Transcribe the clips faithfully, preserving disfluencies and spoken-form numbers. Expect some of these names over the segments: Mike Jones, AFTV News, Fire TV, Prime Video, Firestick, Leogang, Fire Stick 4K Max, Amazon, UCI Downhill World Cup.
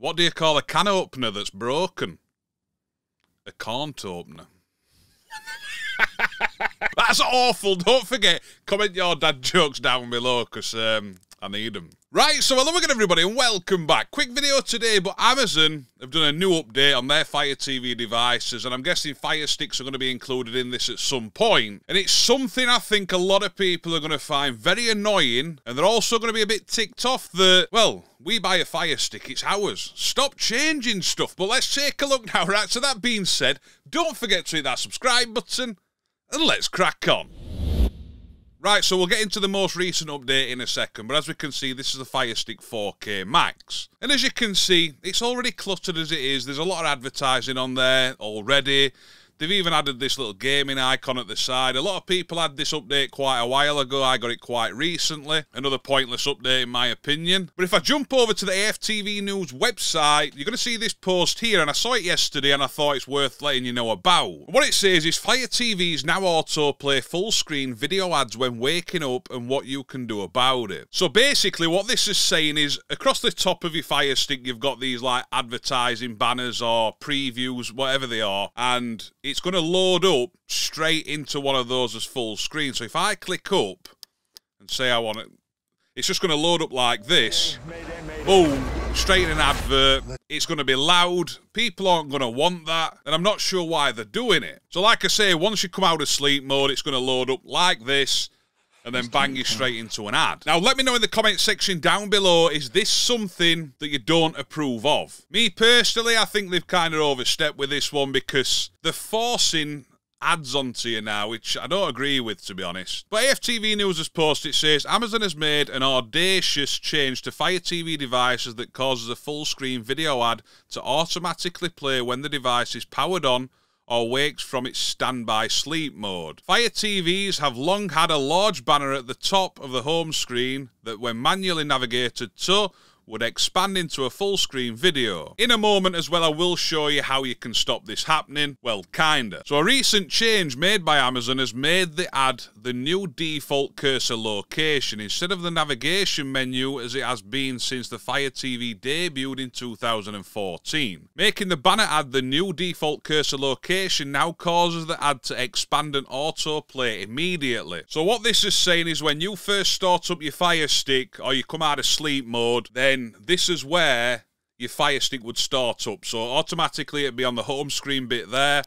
What do you call a can opener that's broken? A cornt opener. That's awful. Don't forget, comment your dad jokes down below, because um, I need them. Right, so hello again, everybody, and welcome back. Quick video today, but Amazon have done a new update on their Fire T V devices, and I'm guessing Fire Sticks are going to be included in this at some point. And it's something I think a lot of people are going to find very annoying, and they're also going to be a bit ticked off that, well, we buy a Fire Stick, it's ours. Stop changing stuff. But let's take a look now, right? So that being said, don't forget to hit that subscribe button, and let's crack on. Right, so we'll get into the most recent update in a second, but as we can see, this is the Fire Stick four K Max. And as you can see, it's already cluttered as it is. There's a lot of advertising on there already. They've even added this little gaming icon at the side. A lot of people had this update quite a while ago. I got it quite recently. Another pointless update in my opinion. But if I jump over to the A F T V News website, you're going to see this post here, and I saw it yesterday and I thought it's worth letting you know about. What it says is, Fire T Vs now autoplay full screen video ads when waking up and what you can do about it. So basically what this is saying is, across the top of your Fire Stick, you've got these like advertising banners or previews, whatever they are, and it's going to load up straight into one of those as full screen. So if I click up and say I want it, it's just going to load up like this. Boom, straight in an advert. It's going to be loud. People aren't going to want that, and I'm not sure why they're doing it. So like I say, once you come out of sleep mode, it's going to load up like this, and then bang you straight into an ad. Now, let me know in the comment section down below, is this something that you don't approve of? Me, personally, I think they've kind of overstepped with this one, because they're forcing ads onto you now, which I don't agree with, to be honest. But A F T V News has posted, it says, Amazon has made an audacious change to Fire T V devices that causes a full-screen video ad to automatically play when the device is powered on or wakes from its standby sleep mode. Fire T Vs have long had a large banner at the top of the home screen that, when manually navigated to, would expand into a full-screen video. In a moment as well, I will show you how you can stop this happening. Well, kinda. So a recent change made by Amazon has made the ad the new default cursor location, instead of the navigation menu as it has been since the Fire T V debuted in two thousand fourteen. Making the banner ad the new default cursor location now causes the ad to expand and autoplay immediately. So what this is saying is, when you first start up your Fire Stick or you come out of sleep mode, then this is where your Fire Stick would start up. So automatically it'd be on the home screen bit there,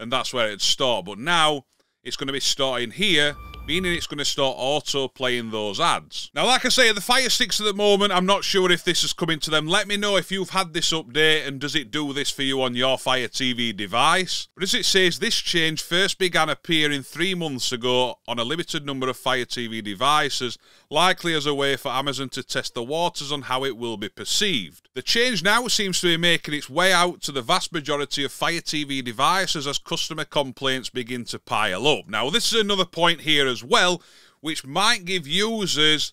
and that's where it'd start. But now it's going to be starting here, meaning it's going to start auto playing those ads. Now, like I say, the Fire Sticks at the moment, I'm not sure if this is coming to them. Let me know if you've had this update and does it do this for you on your Fire T V device. But as it says, this change first began appearing three months ago on a limited number of Fire T V devices, likely as a way for Amazon to test the waters on how it will be perceived. The change now seems to be making its way out to the vast majority of Fire T V devices as customer complaints begin to pile up. Now, this is another point here as as well, which might give users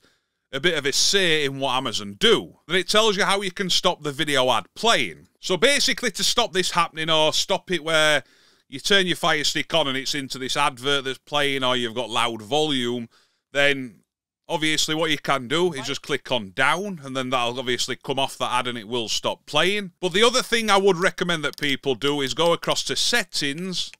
a bit of a say in what Amazon do. Then it tells you how you can stop the video ad playing. So basically, to stop this happening, or stop it where you turn your Fire Stick on and it's into this advert that's playing, or you've got loud volume, then obviously what you can do is just click on down, and then that'll obviously come off that ad and it will stop playing. But the other thing I would recommend that people do is go across to settings,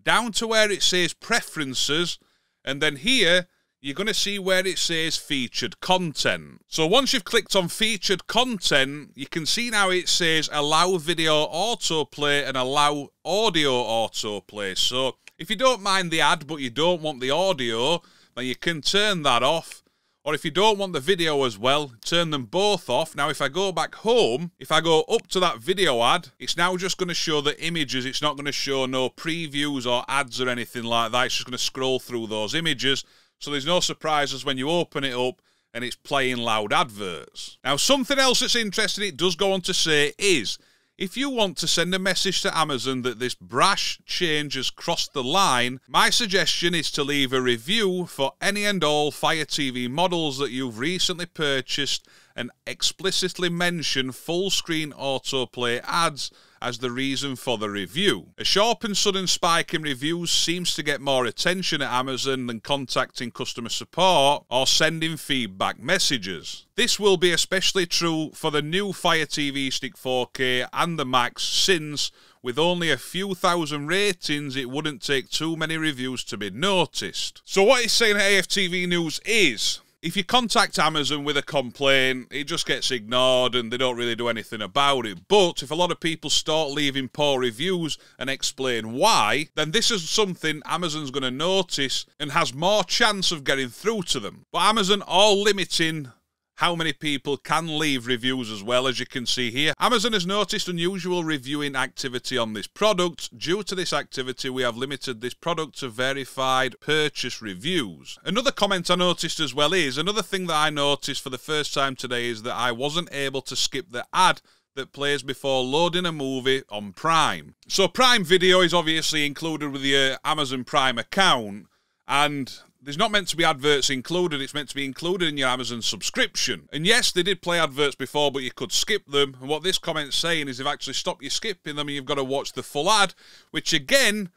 down to where it says preferences, and then here, you're going to see where it says featured content. So once you've clicked on featured content, you can see now it says allow video autoplay and allow audio autoplay. So if you don't mind the ad, but you don't want the audio, then you can turn that off. Or if you don't want the video as well, turn them both off. Now, if I go back home, if I go up to that video ad, it's now just going to show the images. It's not going to show no previews or ads or anything like that. It's just going to scroll through those images. So there's no surprises when you open it up and it's playing loud adverts. Now, something else that's interesting it does go on to say is, if you want to send a message to Amazon that this brash change has crossed the line, my suggestion is to leave a review for any and all Fire T V models that you've recently purchased and explicitly mention full-screen autoplay ads as the reason for the review. A sharp and sudden spike in reviews seems to get more attention at Amazon than contacting customer support or sending feedback messages. This will be especially true for the new Fire T V Stick four K and the Max, since with only a few thousand ratings, it wouldn't take too many reviews to be noticed. So what it's saying at A F T V News is, if you contact Amazon with a complaint, it just gets ignored and they don't really do anything about it. But if a lot of people start leaving poor reviews and explain why, then this is something Amazon's going to notice and has more chance of getting through to them. But Amazon are limiting how many people can leave reviews as well, as you can see here. Amazon has noticed unusual reviewing activity on this product. Due to this activity, we have limited this product to verified purchase reviews. Another comment I noticed as well is, another thing that I noticed for the first time today is that I wasn't able to skip the ad that plays before loading a movie on Prime. So Prime Video is obviously included with your Amazon Prime account, and there's not meant to be adverts included, it's meant to be included in your Amazon subscription. And yes, they did play adverts before, but you could skip them. And what this comment's saying is they've actually stopped you skipping them and you've got to watch the full ad, which again,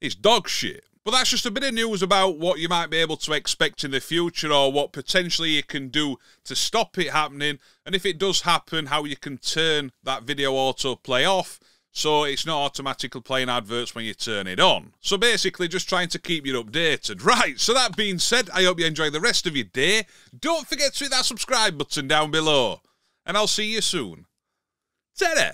is dog shit. But that's just a bit of news about what you might be able to expect in the future, or what potentially you can do to stop it happening. And if it does happen, how you can turn that video autoplay off, so it's not automatically playing adverts when you turn it on. So basically, just trying to keep you updated. Right, so that being said, I hope you enjoy the rest of your day. Don't forget to hit that subscribe button down below. And I'll see you soon. Ta-da!